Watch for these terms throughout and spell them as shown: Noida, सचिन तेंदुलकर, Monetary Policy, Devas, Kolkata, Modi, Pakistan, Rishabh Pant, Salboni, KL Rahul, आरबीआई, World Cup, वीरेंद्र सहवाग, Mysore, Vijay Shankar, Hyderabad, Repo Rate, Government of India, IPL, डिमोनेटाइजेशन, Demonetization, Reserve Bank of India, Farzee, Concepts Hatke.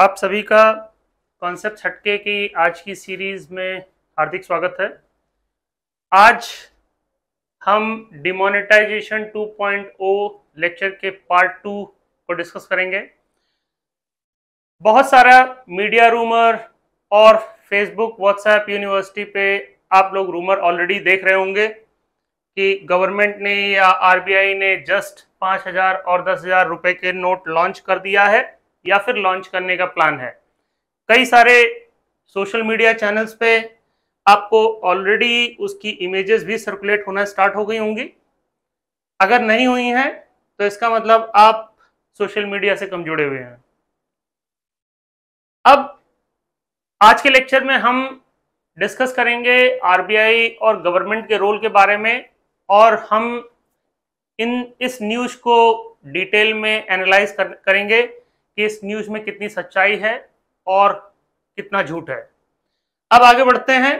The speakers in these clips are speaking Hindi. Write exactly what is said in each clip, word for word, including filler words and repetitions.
आप सभी का कॉन्सेप्ट हटके की आज की सीरीज में हार्दिक स्वागत है। आज हम डिमोनेटाइजेशन two point O lecture के पार्ट टू को डिस्कस करेंगे। बहुत सारा मीडिया रूमर और फेसबुक व्हाट्सएप यूनिवर्सिटी पे आप लोग रूमर ऑलरेडी देख रहे होंगे कि गवर्नमेंट ने या आरबीआई ने जस्ट पाँच हज़ार और दस हज़ार रुपये के नोट लॉन्च कर दिया है या फिर लॉन्च करने का प्लान है। कई सारे सोशल मीडिया चैनल्स पे आपको ऑलरेडी उसकी इमेजेस भी सर्कुलेट होना स्टार्ट हो गई होंगी। अगर नहीं हुई हैं तो इसका मतलब आप सोशल मीडिया से कम जुड़े हुए हैं। अब आज के लेक्चर में हम डिस्कस करेंगे आरबीआई और गवर्नमेंट के रोल के बारे में, और हम इन इस न्यूज़ को डिटेल में एनालाइज कर, करेंगे कि इस न्यूज़ में कितनी सच्चाई है और कितना झूठ है। अब आगे बढ़ते हैं।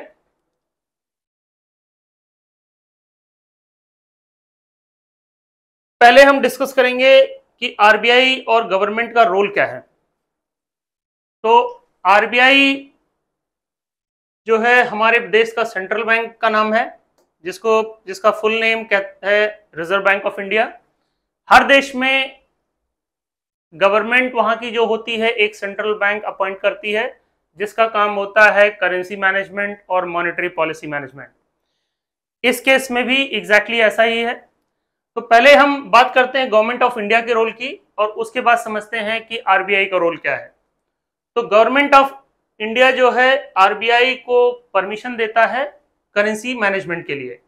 पहले हम डिस्कस करेंगे कि आरबीआई और गवर्नमेंट का रोल क्या है। तो आरबीआई जो है हमारे देश का सेंट्रल बैंक का नाम है, जिसको जिसका फुल नेम कहता है रिजर्व बैंक ऑफ इंडिया। हर देश में गवर्नमेंट वहाँ की जो होती है एक सेंट्रल बैंक अपॉइंट करती है, जिसका काम होता है करेंसी मैनेजमेंट और मॉनेटरी पॉलिसी मैनेजमेंट। इस केस में भी एग्जैक्टली ऐसा ही है। तो पहले हम बात करते हैं गवर्नमेंट ऑफ इंडिया के रोल की, और उसके बाद समझते हैं कि आरबीआई का रोल क्या है। तो गवर्नमेंट ऑफ इंडिया जो है आरबीआई को परमिशन देता है करेंसी मैनेजमेंट के लिए।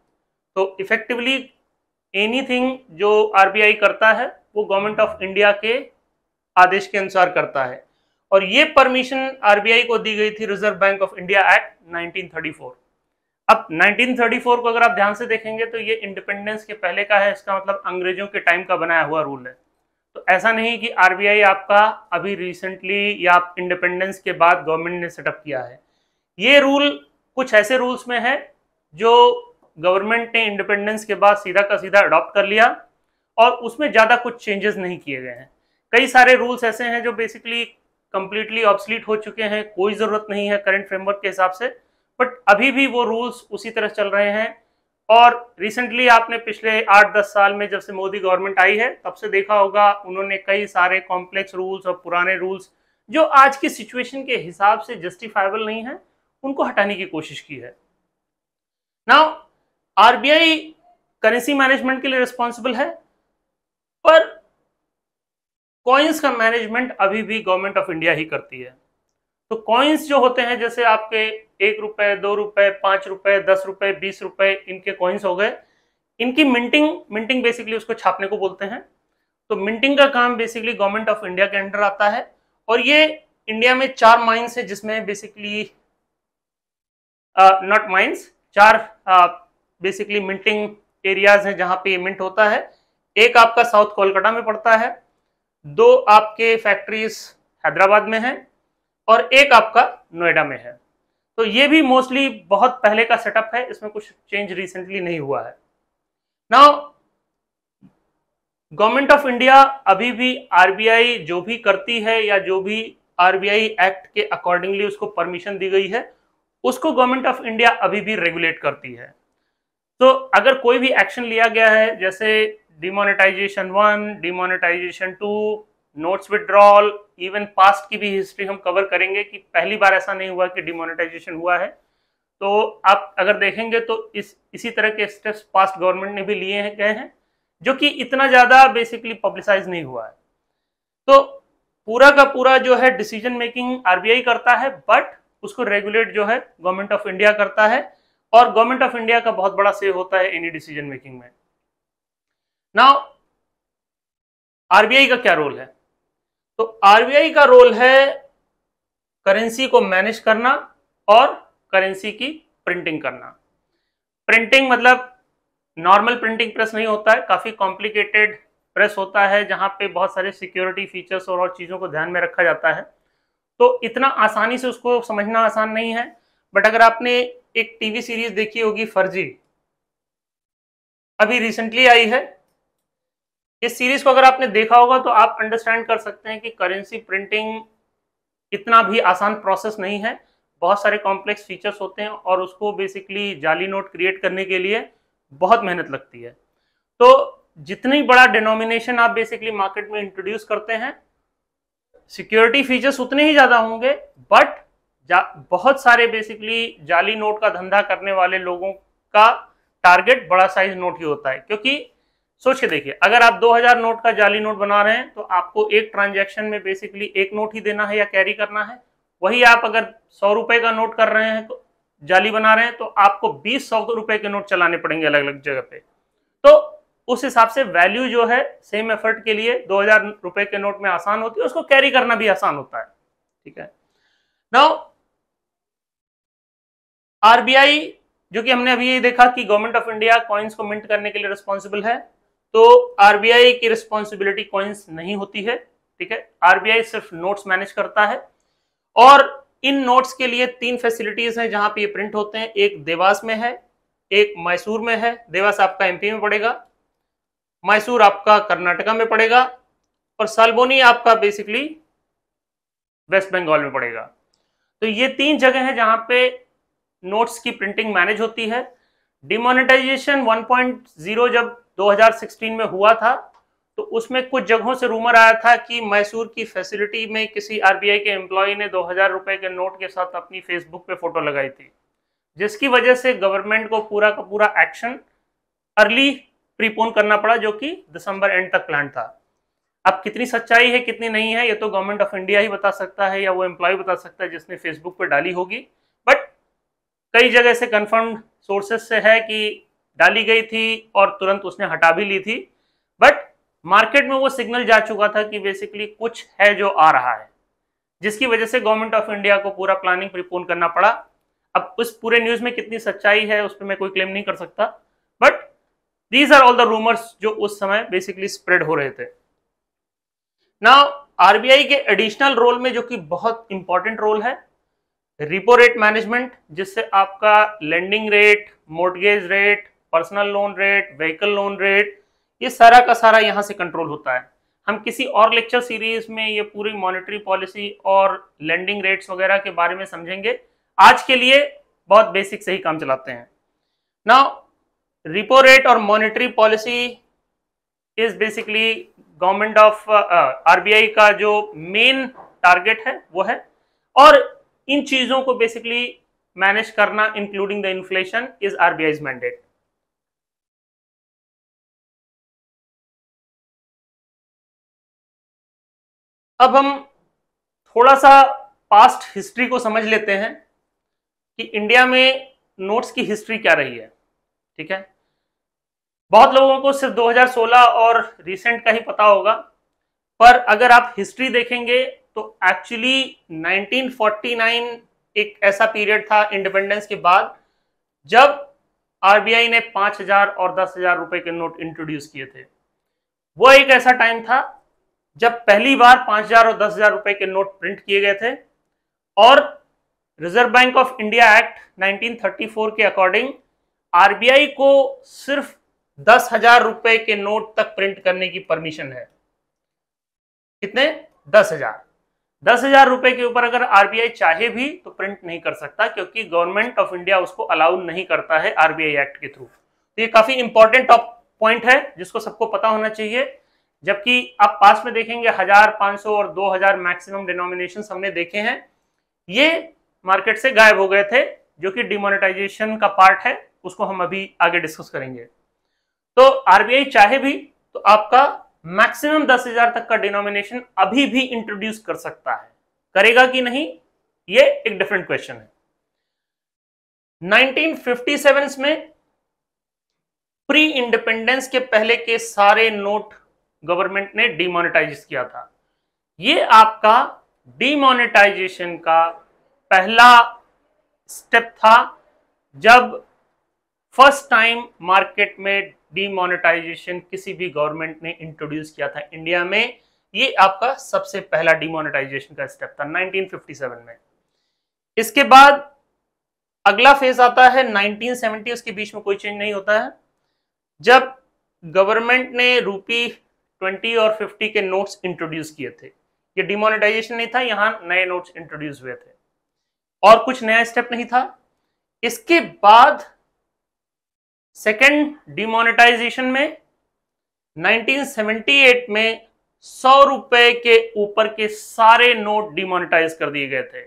तो इफेक्टिवली एनीथिंग जो आरबीआई करता है वो गवर्नमेंट ऑफ इंडिया के आदेश के अनुसार करता है, और ये परमिशन आरबीआई को दी गई थी reserve bank of India act nineteen thirty four. अब नाइनटीन थर्टी फोर को अगर आप ध्यान से देखेंगे तो ये इंडिपेंडेंस के पहले का है, इसका मतलब अंग्रेजों के टाइम का बनाया हुआ रूल है। तो ऐसा नहीं कि आरबीआई आपका अभी रिसेंटली या आप इंडिपेंडेंस के बाद गवर्नमेंट ने सेटअप किया है। ये रूल कुछ ऐसे रूल्स में है जो गवर्नमेंट ने इंडिपेंडेंस के बाद सीधा का सीधा अडॉप्ट कर लिया, और उसमें ज़्यादा कुछ चेंजेस नहीं किए गए हैं। कई सारे रूल्स ऐसे हैं जो बेसिकली कंप्लीटली ऑब्सलीट हो चुके हैं, कोई ज़रूरत नहीं है करंट फ्रेमवर्क के हिसाब से, बट अभी भी वो रूल्स उसी तरह चल रहे हैं। और रिसेंटली आपने पिछले आठ दस साल में जब से मोदी गवर्नमेंट आई है तब से देखा होगा, उन्होंने कई सारे कॉम्प्लेक्स रूल्स और पुराने रूल्स जो आज की सिचुएशन के हिसाब से जस्टिफाइबल नहीं है उनको हटाने की कोशिश की है। नाउ आरबीआई करेंसी मैनेजमेंट के लिए रिस्पॉन्सिबल है, पर कॉइंस का मैनेजमेंट अभी भी गवर्नमेंट ऑफ इंडिया ही करती है। तो कॉइंस जो होते हैं, जैसे आपके एक रुपए, दो रुपए, पाँच रुपए, दस रुपए, बीस रुपए, इनके कॉइंस हो गए। इनकी मिंटिंग मिंटिंग बेसिकली उसको छापने को बोलते हैं। तो मिंटिंग का काम बेसिकली गवर्नमेंट ऑफ इंडिया के अंडर आता है, और ये इंडिया में चार माइंस है, जिसमें बेसिकली नॉट माइंस चार बेसिकली मिंटिंग एरियाज हैं जहाँ पे ये मिंट होता है। एक आपका साउथ कोलकाता में पड़ता है, दो आपके फैक्ट्रीज हैदराबाद में हैं, और एक आपका नोएडा में है। तो ये भी मोस्टली बहुत पहले का सेटअप है, इसमें कुछ चेंज रिसेंटली नहीं हुआ है। नाउ गवर्नमेंट ऑफ इंडिया अभी भी आरबीआई जो भी करती है या जो भी आरबीआई एक्ट के अकॉर्डिंगली उसको परमिशन दी गई है उसको गवर्नमेंट ऑफ इंडिया अभी भी रेगुलेट करती है। तो अगर कोई भी एक्शन लिया गया है, जैसे डिमोनेटाइजेशन one, डिमोनेटाइजेशन two, notes withdrawal, even past की भी हिस्ट्री हम कवर करेंगे कि पहली बार ऐसा नहीं हुआ कि डिमोनेटाइजेशन हुआ है। तो आप अगर देखेंगे तो इस इसी तरह के स्टेप्स पास्ट गवर्नमेंट ने भी लिए हैं गए हैं, जो कि इतना ज़्यादा बेसिकली पब्लिसाइज नहीं हुआ है। तो पूरा का पूरा जो है डिसीजन मेकिंग आरबीआई करता है, बट उसको रेगुलेट जो है गवर्नमेंट ऑफ इंडिया करता है, और गवर्नमेंट ऑफ इंडिया का बहुत बड़ा से होता है एनी डिसीजन मेकिंग में। नाउ आरबीआई का क्या रोल है? तो आरबीआई का रोल है करेंसी को मैनेज करना और करेंसी की प्रिंटिंग करना। प्रिंटिंग मतलब नॉर्मल प्रिंटिंग प्रेस नहीं होता है, काफ़ी कॉम्प्लिकेटेड प्रेस होता है जहाँ पे बहुत सारे सिक्योरिटी फीचर्स और और चीज़ों को ध्यान में रखा जाता है। तो इतना आसानी से उसको समझना आसान नहीं है। बट अगर आपने एक टीवी सीरीज देखी होगी फर्जी, अभी रिसेंटली आई है, इस सीरीज को अगर आपने देखा होगा तो आप अंडरस्टैंड कर सकते हैं कि करेंसी प्रिंटिंग इतना भी आसान प्रोसेस नहीं है, बहुत सारे कॉम्प्लेक्स फीचर्स होते हैं और उसको बेसिकली जाली नोट क्रिएट करने के लिए बहुत मेहनत लगती है। तो जितनी बड़ा डिनोमिनेशन आप बेसिकली मार्केट में इंट्रोड्यूस करते हैं, सिक्योरिटी फीचर्स उतने ही ज़्यादा होंगे, बट बहुत सारे बेसिकली जाली नोट का धंधा करने वाले लोगों का टारगेट बड़ा साइज नोट ही होता है। क्योंकि सोच के देखिए, अगर आप दो हज़ार नोट का जाली नोट बना रहे हैं तो आपको एक ट्रांजैक्शन में बेसिकली एक नोट ही देना है या कैरी करना है। वही आप अगर सौ रुपए का नोट कर रहे हैं तो जाली बना रहे हैं तो आपको बीस सौ रुपए के नोट चलाने पड़ेंगे अलग अलग जगह पे। तो उस हिसाब से वैल्यू जो है सेम एफर्ट के लिए दो हजार रुपए के नोट में आसान होती है, उसको कैरी करना भी आसान होता है। ठीक है, नाउ आरबीआई जो कि हमने अभी ये देखा कि गवर्नमेंट ऑफ इंडिया कॉइन्स को मिंट करने के लिए रिस्पॉन्सिबल है, तो आरबीआई की रिस्पॉन्सिबिलिटी कॉइन्स नहीं होती है। ठीक है, आरबीआई सिर्फ नोट्स मैनेज करता है और इन नोट्स के लिए तीन फैसिलिटीज हैं जहां पे ये प्रिंट होते हैं। एक देवास में है, एक मैसूर में है। देवास आपका एमपी में पड़ेगा, मैसूर आपका कर्नाटका में पड़ेगा और सालबोनी आपका बेसिकली वेस्ट बंगाल में पड़ेगा। तो ये तीन जगह है जहां पे नोट्स की प्रिंटिंग मैनेज होती है। डिमोनेटाइजेशन वन पॉइंट ज़ीरो जब दो हज़ार सोलह में हुआ था तो उसमें कुछ जगहों से रूमर आया था कि मैसूर की फैसिलिटी में किसी आरबीआई के एम्प्लॉय ने दो हज़ार रुपए के नोट के साथ अपनी फेसबुक पे फोटो लगाई थी, जिसकी वजह से गवर्नमेंट को पूरा का पूरा एक्शन अर्ली प्रीपोन करना पड़ा, जो कि दिसंबर एंड तक प्लान था। अब कितनी सच्चाई है कितनी नहीं है ये तो गवर्नमेंट ऑफ इंडिया ही बता सकता है या वो एम्प्लॉय बता सकता है जिसने फेसबुक पर डाली होगी, बट कई जगह से कंफर्म सोर्सेस से है कि डाली गई थी और तुरंत उसने हटा भी ली थी, बट मार्केट में वो सिग्नल जा चुका था कि बेसिकली कुछ है जो आ रहा है, जिसकी वजह से गवर्नमेंट ऑफ इंडिया को पूरा प्लानिंग प्रीपोन करना पड़ा। अब उस पूरे न्यूज़ में कितनी सच्चाई है उस पर मैं कोई क्लेम नहीं कर सकता, but these are all the rumours जो उस समय बेसिकली स्प्रेड हो रहे थे। नाउ आरबीआई के एडिशनल रोल में जो कि बहुत इंपॉर्टेंट रोल है, रिपो रेट मैनेजमेंट, जिससे आपका lending rate, mortgage rate, personal loan rate, vehicle loan rate, ये सारा का सारा यहाँ से कंट्रोल होता है। हम किसी और लेक्चर सीरीज में ये पूरी मॉनेटरी पॉलिसी और लैंडिंग रेट्स वगैरह के बारे में समझेंगे, आज के लिए बहुत बेसिक से ही काम चलाते हैं। नाउ रिपो रेट और monetary policy is basically government of आरबीआई का जो मेन टारगेट है वो है, और इन चीजों को बेसिकली मैनेज करना including the inflation is RBI's mandate. अब हम थोड़ा सा पास्ट हिस्ट्री को समझ लेते हैं कि इंडिया में नोट्स की हिस्ट्री क्या रही है। ठीक है, बहुत लोगों को सिर्फ दो हज़ार सोलह और रिसेंट का ही पता होगा, पर अगर आप हिस्ट्री देखेंगे तो एक्चुअली नाइनटीन फोर्टी नाइन एक ऐसा पीरियड था इंडिपेंडेंस के बाद जब आरबीआई ने पाँच हज़ार और दस हज़ार रुपए के नोट इंट्रोड्यूस किए थे। वो एक ऐसा टाइम था जब पहली बार पाँच हज़ार और दस हज़ार रुपए के नोट प्रिंट किए गए थे और reserve bank of India act nineteen thirty four के अकॉर्डिंग आरबीआई को सिर्फ दस हज़ार रुपए के नोट तक प्रिंट करने की परमिशन है। कितने? दस हज़ार। दस हजार रुपए के ऊपर अगर आरबीआई चाहे भी तो प्रिंट नहीं कर सकता, क्योंकि गवर्नमेंट ऑफ इंडिया उसको अलाउ नहीं करता है आरबीआई एक्ट के थ्रू। तो ये काफी इंपॉर्टेंट पॉइंट है जिसको सबको पता होना चाहिए। जबकि आप पास में देखेंगे हजार, पांच सौ और दो हजार मैक्सिमम डिनोमिनेशन हमने देखे हैं, ये मार्केट से गायब हो गए थे, जो कि डिमोनेटाइजेशन का पार्ट है, उसको हम अभी आगे डिस्कस करेंगे। तो आरबीआई चाहे भी तो आपका मैक्सिमम दस हज़ार तक का डिनोमिनेशन अभी भी इंट्रोड्यूस कर सकता है, करेगा कि नहीं ये एक डिफरेंट क्वेश्चन है। नाइनटीन फिफ्टी सेवन में प्री इंडिपेंडेंस के पहले के सारे नोट गवर्नमेंट ने डिमोनेटाइज किया था। ये आपका डिमोनेटाइजेशन का पहला स्टेप था जब फर्स्ट टाइम मार्केट में डिमोनेटाइजेशन किसी भी गवर्नमेंट ने इंट्रोड्यूस किया था इंडिया में। ये आपका सबसे पहला डिमोनेटाइजेशन का स्टेप था नाइनटीन फिफ्टी सेवन में। इसके बाद अगला फेज आता है नाइनटीन सेवेंटीज़ के बीच में कोई चेंज नहीं होता है, जब गवर्नमेंट ने रूपी ट्वेंटी और फिफ्टी के नोट्स इंट्रोड्यूस किए थे। ये डिमोनेटाइजेशन नहीं था, यहाँ नए नोट्स इंट्रोड्यूस हुए थे और कुछ नया स्टेप नहीं था। इसके बाद सेकेंड डिमोनेटाइजेशन में नाइनटीन सेवेंटी एट में सौ रुपए के ऊपर के सारे नोट डिमोनेटाइज कर दिए गए थे।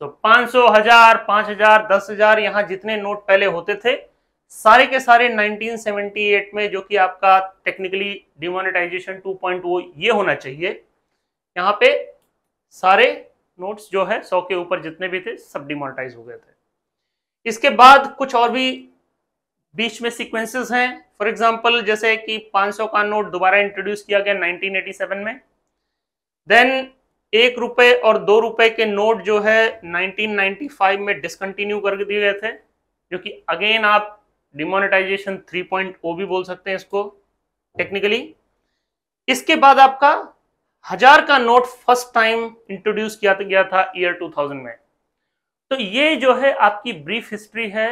तो पाँच सौ, हजार, पाँच हजार, दस हजार यहां जितने नोट पहले होते थे सारे के सारे नाइनटीन सेवेंटी एट में, जो कि आपका technically डिमोनेटाइजेशन two point o ये होना चाहिए, यहां पे सारे नोट्स जो है सौ के ऊपर जितने भी थे सब डिमोनेटाइज हो गए थे। इसके बाद कुछ और भी बीच में सीक्वेंसेस हैं, फॉर एग्जांपल जैसे कि पाँच सौ का नोट दोबारा इंट्रोड्यूस किया गया नाइनटीन एटी सेवन में, देन एक रुपए और दो रुपए के नोट जो है नाइनटीन नाइंटी फाइव में डिसकंटिन्यू कर दिए गए थे, जो कि अगेन आप डिमोनेटाइजेशन थ्री पॉइंट ओ भी बोल सकते हैं इसको टेक्निकली। इसके बाद आपका हजार का नोट फर्स्ट टाइम इंट्रोड्यूस किया गया था ईयर टू थाउजेंड में। तो ये जो है आपकी ब्रीफ हिस्ट्री है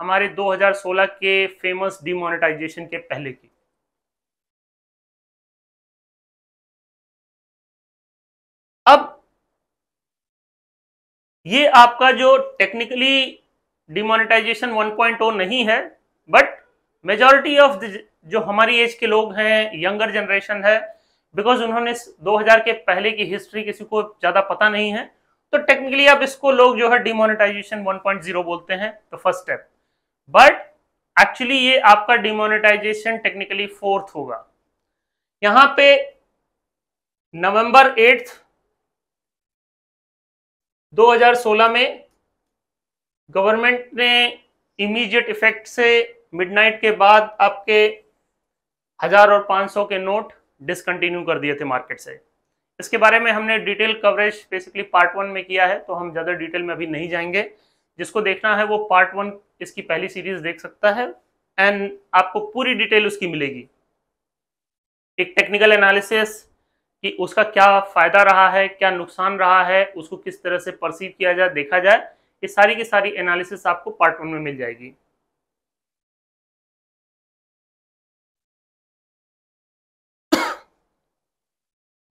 हमारे दो हज़ार सोलह के फेमस डिमोनेटाइजेशन के पहले की। अब ये आपका जो technically डिमोनेटाइजेशन one point o नहीं है, बट मेजॉरिटी ऑफ जो हमारी एज के लोग हैं, यंगर जनरेशन है, बिकॉज उन्होंने दो हज़ार के पहले की हिस्ट्री किसी को ज्यादा पता नहीं है, तो टेक्निकली आप इसको लोग जो है डिमोनेटाइजेशन वन पॉइंट ओ बोलते हैं, तो फर्स्ट स्टेप, बट एक्चुअली ये आपका डिमोनेटाइजेशन टेक्निकली फोर्थ होगा। यहां पे नवंबर एट्थ दो हज़ार सोलह में गवर्नमेंट ने इमीडिएट इफेक्ट से मिडनाइट के बाद आपके हजार और पाँच सौ के नोट डिसकंटिन्यू कर दिए थे मार्केट से। इसके बारे में हमने detail coverage basically part one में किया है, तो हम ज्यादा डिटेल में अभी नहीं जाएंगे। जिसको देखना है वो पार्ट वन इसकी पहली सीरीज देख सकता है एंड आपको पूरी डिटेल उसकी मिलेगी, एक टेक्निकल एनालिसिस कि उसका क्या फायदा रहा है, क्या नुकसान रहा है, उसको किस तरह से परसीव किया जाए, देखा जाए, ये सारी की सारी एनालिसिस आपको पार्ट वन में मिल जाएगी।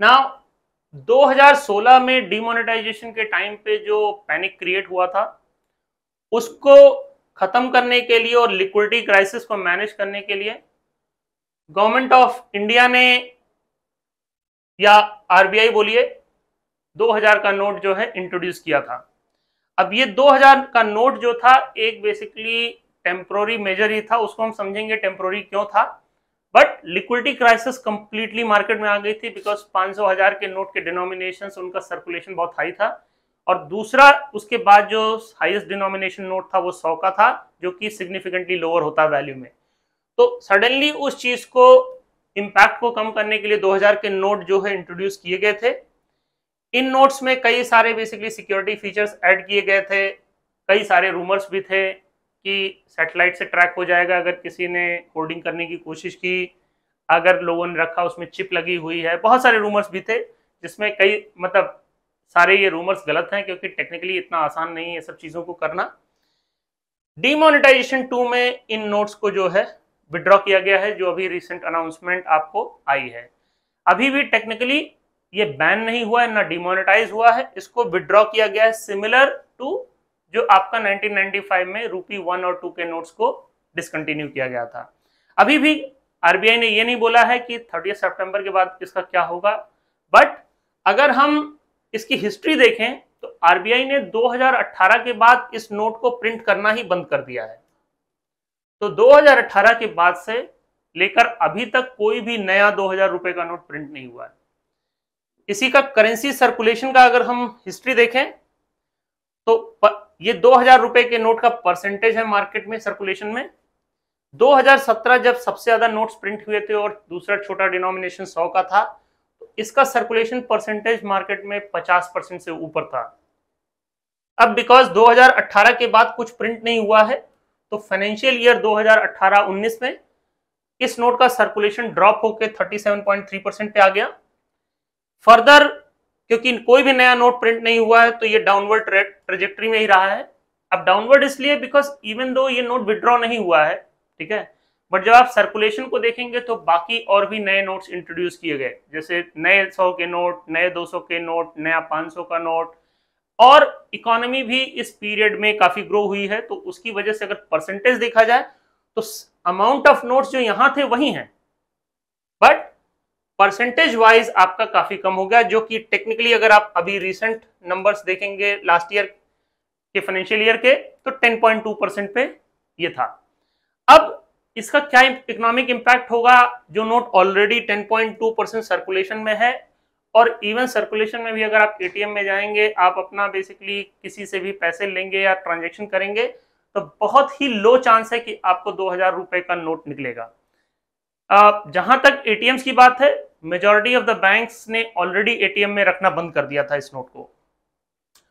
नाउ दो हज़ार सोलह में डिमोनेटाइजेशन के टाइम पे जो पैनिक क्रिएट हुआ था उसको खत्म करने के लिए और लिक्विडिटी क्राइसिस को मैनेज करने के लिए गवर्नमेंट ऑफ इंडिया ने, या आरबीआई बोलिए, दो हज़ार का नोट जो है इंट्रोड्यूस किया था। अब ये दो हज़ार का नोट जो था एक बेसिकली टेम्प्रोरी मेजर ही था, उसको हम समझेंगे टेम्प्रोरी क्यों था, but liquidity crisis completely market में आ गई थी बिकॉज पाँच सौ हजार के नोट के डिनोमिनेशंस, उनका सर्कुलेशन बहुत हाई था। और दूसरा उसके बाद जो हाईएस्ट डिनोमिनेशन नोट था वो सौ का था, जो कि सिग्निफिकेंटली लोअर होता वैल्यू में। तो सडनली उस चीज को, इम्पैक्ट को कम करने के लिए दो हज़ार के नोट जो है इंट्रोड्यूस किए गए थे। इन नोट्स में कई सारे बेसिकली सिक्योरिटी फीचर्स ऐड किए गए थे, कई सारे रूमर्स भी थे कि सैटेलाइट से ट्रैक हो जाएगा अगर किसी ने होर्डिंग करने की कोशिश की, अगर लोगों ने रखा उसमें चिप लगी हुई है, बहुत सारे रूमर्स भी थे, जिसमें कई, मतलब सारे ये रूमर्स गलत हैं क्योंकि टेक्निकली इतना आसान नहीं है सब चीज़ों को करना। डिमोनेटाइजेशन टू में इन नोट्स को जो है विड्रॉ किया गया है, जो अभी रिसेंट अनाउंसमेंट आपको आई है। अभी भी टेक्निकली ये बैन नहीं हुआ है, ना डिमोनेटाइज हुआ है, इसको विड्रॉ किया गया है, सिमिलर टू जो आपका नाइनटीन नाइंटी फाइव में रूपी वन और टू के नोट्स को डिसकंटिन्यू किया गया था। अभी भी आरबीआई ने ये नहीं बोला है कि थर्टी सितंबर के बाद इसका क्या होगा, बट अगर हम इसकी हिस्ट्री देखें तो आरबीआई ने दो हज़ार अठारह के बाद इस नोट को प्रिंट करना ही बंद कर दिया है। तो दो हज़ार अठारह के बाद से लेकर अभी तक कोई भी नया दो हज़ार रुपए का नोट प्रिंट नहीं हुआ है। इसी का करेंसी सर्कुलेशन का अगर हम हिस्ट्री देखें तो ये दो हज़ार रुपए के नोट का परसेंटेज है मार्केट में, सर्कुलेशन में। दो हज़ार सत्रह जब सबसे ज्यादा नोट्स प्रिंट हुए थे और दूसरा छोटा डिनोमिनेशन सौ का था, तो इसका सर्कुलेशन परसेंटेज मार्केट में पचास परसेंट से ऊपर था। अब बिकॉज दो हज़ार अठारह के बाद कुछ प्रिंट नहीं हुआ है, तो फाइनेंशियल ईयर दो हज़ार अठारह उन्नीस में इस नोट का सर्कुलेशन ड्रॉप होकर सैंतीस पॉइंट तीन परसेंट पे आ गया। फर्दर क्योंकि कोई भी नया नोट प्रिंट नहीं हुआ है तो ये डाउनवर्ड ट्रेजेक्टरी में ही रहा है। अब डाउनवर्ड इसलिए बिकॉज इवन दो ये नोट विड्रॉ नहीं हुआ है, ठीक है, बट जब आप सर्कुलेशन को देखेंगे तो बाकी और भी नए नोट्स इंट्रोड्यूस किए गए, जैसे नए सौ के नोट, नए दो सौ के नोट, नया पाँच सौ का नोट, और इकोनॉमी भी इस पीरियड में काफी ग्रो हुई है। तो उसकी वजह से अगर परसेंटेज देखा जाए तो अमाउंट ऑफ नोट्स जो यहां थे वही हैं, बट परसेंटेज वाइज आपका काफी कम हो गया, जो कि टेक्निकली अगर आप अभी रिसेंट नंबर्स देखेंगे लास्ट ईयर के फाइनेंशियल ईयर के तो टेन पॉइंट टू परसेंट पे ये था। अब इसका क्या इकोनॉमिक इंपैक्ट होगा, जो note already ten point two percent circulation में है, और इवन सर्कुलेशन में भी अगर आप एटीएम में जाएंगे, आप अपना बेसिकली किसी से भी पैसे लेंगे या ट्रांजेक्शन करेंगे तो बहुत ही लो चांस है कि आपको दो हजार रुपए का नोट निकलेगा। जहां तक एटीएम्स की बात है, मेजॉरिटी ऑफ द बैंक्स ने ऑलरेडी एटीएम में रखना बंद कर दिया था इस नोट को।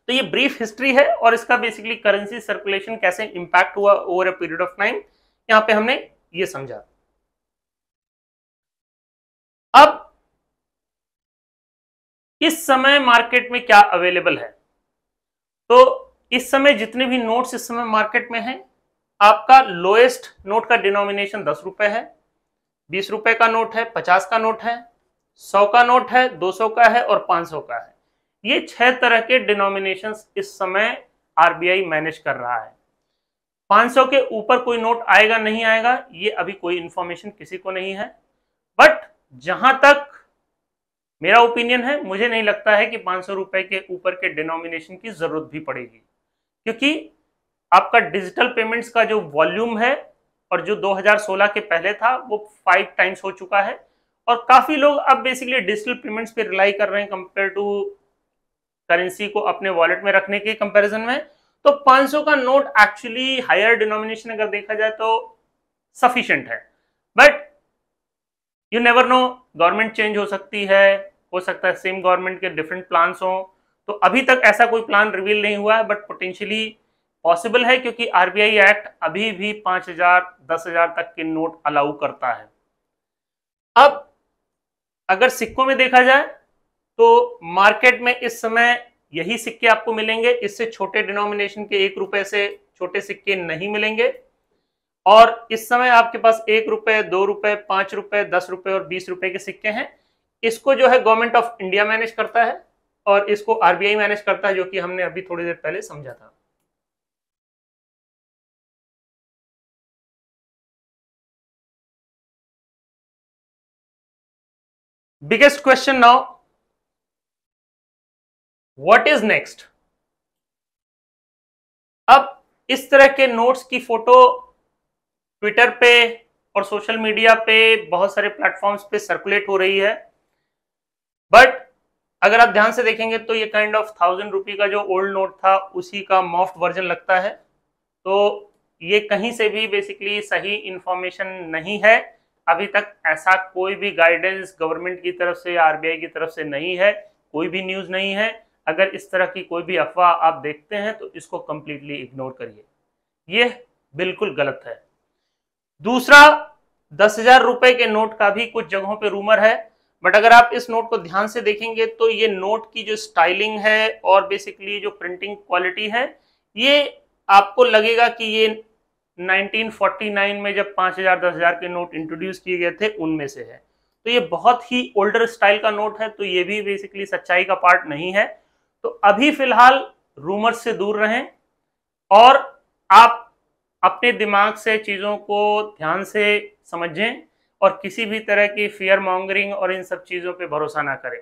तो ये ब्रीफ हिस्ट्री है और इसका बेसिकली करेंसी सर्कुलेशन कैसे इंपैक्ट हुआ over a period of time, यहाँ पे हमने ये समझा। अब इस समय मार्केट में क्या अवेलेबल है, तो इस समय जितने भी नोट्स इस समय मार्केट में हैं, आपका लोएस्ट नोट का डिनोमिनेशन दस रुपए है, बीस रुपए का नोट है, पचास का नोट है, सौ का नोट है, दो सौ का है और पांच सौ का है। ये छह तरह के डिनोमिनेशंस इस समय आरबीआई मैनेज कर रहा है। पांच सौ के ऊपर कोई नोट आएगा नहीं आएगा ये अभी कोई इंफॉर्मेशन किसी को नहीं है, बट जहां तक मेरा ओपिनियन है मुझे नहीं लगता है कि पाँच सौ रुपए के ऊपर के डिनोमिनेशन की जरूरत भी पड़ेगी, क्योंकि आपका डिजिटल पेमेंट्स का जो वॉल्यूम है और जो दो हजार सोलह के पहले था वो फाइव टाइम्स हो चुका है, और काफी लोग अब बेसिकली डिजिटल पेमेंट्स पे रिलाई कर रहे हैं कंपेयर टू करेंसी को अपने वॉलेट में रखने के कंपैरिजन में। तो पाँच सौ का नोट एक्चुअली हायर डिनोमिनेशन अगर देखा जाए तो सफिशिएंट है, but you never know, government change हो सकती है, हो सकता है सेम गवर्नमेंट के डिफरेंट प्लान्स हों, तो अभी तक ऐसा कोई प्लान रिवील नहीं हुआ है, बट पोटेंशियली पॉसिबल है, क्योंकि आरबीआई एक्ट अभी भी पाँच हजार, दस हजार तक के नोट अलाउ करता है। अब अगर सिक्कों में देखा जाए तो मार्केट में इस समय यही सिक्के आपको मिलेंगे, इससे छोटे डिनोमिनेशन के एक रुपए से छोटे सिक्के नहीं मिलेंगे, और इस समय आपके पास एक रुपए, दो रुपए, पांच रुपए, दस रुपए और बीस रुपए के सिक्के हैं। इसको जो है गवर्नमेंट ऑफ इंडिया मैनेज करता है और इसको आरबीआई मैनेज करता है, जो कि हमने अभी थोड़ी देर पहले समझा था। Biggest question now, what is next. अब इस तरह के नोट्स की फोटो ट्विटर पे और सोशल मीडिया पे बहुत सारे प्लेटफॉर्म्स पे सर्कुलेट हो रही है, बट अगर आप ध्यान से देखेंगे तो ये काइंड ऑफ थाउजेंड रुपी का जो ओल्ड नोट था उसी का मॉफ्ड वर्जन लगता है, तो ये कहीं से भी बेसिकली सही इंफॉर्मेशन नहीं है। अभी तक ऐसा कोई भी गाइडेंस गवर्नमेंट की तरफ से या आरबीआई की तरफ से नहीं है, कोई भी न्यूज़ नहीं है। अगर इस तरह की कोई भी अफवाह आप देखते हैं तो इसको कंप्लीटली इग्नोर करिए, ये बिल्कुल गलत है। दूसरा, दस हजार रुपए के नोट का भी कुछ जगहों पे रूमर है, बट अगर आप इस नोट को ध्यान से देखेंगे तो ये नोट की जो स्टाइलिंग है और बेसिकली जो प्रिंटिंग क्वालिटी है, ये आपको लगेगा कि ये नाइनटीन फोर्टी नाइन में जब पाँच हजार, दस हजार के नोट इंट्रोड्यूस किए गए थे उनमें से है, तो ये बहुत ही ओल्डर स्टाइल का नोट है, तो ये भी बेसिकली सच्चाई का पार्ट नहीं है। तो अभी फिलहाल रूमर्स से दूर रहें और आप अपने दिमाग से चीज़ों को ध्यान से समझें और किसी भी तरह की फियर मॉन्गरिंग और इन सब चीज़ों पे भरोसा ना करें।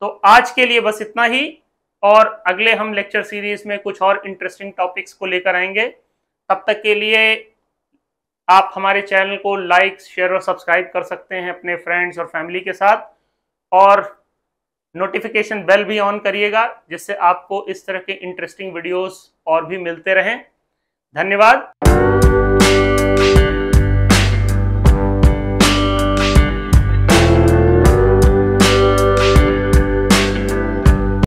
तो आज के लिए बस इतना ही, और अगले हम लेक्चर सीरीज में कुछ और इंटरेस्टिंग टॉपिक्स को लेकर आएंगे। तब तक के लिए आप हमारे चैनल को लाइक, शेयर और सब्सक्राइब कर सकते हैं अपने फ्रेंड्स और फैमिली के साथ, और नोटिफिकेशन बेल भी ऑन करिएगा जिससे आपको इस तरह के इंटरेस्टिंग वीडियोस और भी मिलते रहें। धन्यवाद।